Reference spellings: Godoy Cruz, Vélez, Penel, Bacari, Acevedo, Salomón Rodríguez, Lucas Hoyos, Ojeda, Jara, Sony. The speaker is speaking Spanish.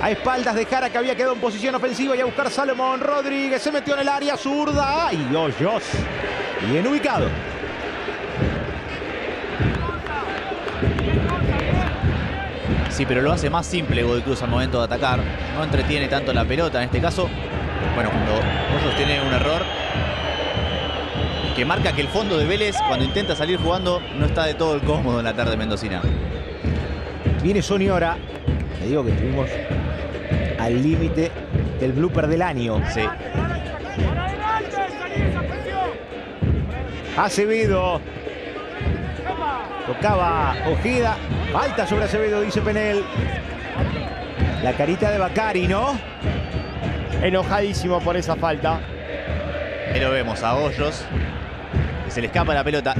a espaldas de Jara, que había quedado en posición ofensiva, y a buscar Salomón Rodríguez, se metió en el área zurda, y Hoyos, bien ubicado. Sí, pero lo hace más simple Godoy Cruz al momento de atacar, no entretiene tanto la pelota en este caso. Bueno, cuando Hoyos tiene un error que marca que el fondo de Vélez, cuando intenta salir jugando, no está de todo el cómodo en la tarde mendocina. Viene Sony ahora. Le digo que estuvimos al límite del blooper del año. Sí. Acevedo. Tocaba Ojeda. Falta sobre Acevedo, dice Penel. La carita de Bacari, ¿no? Enojadísimo por esa falta. Ahí lo vemos a Hoyos. Se le escapa la pelota.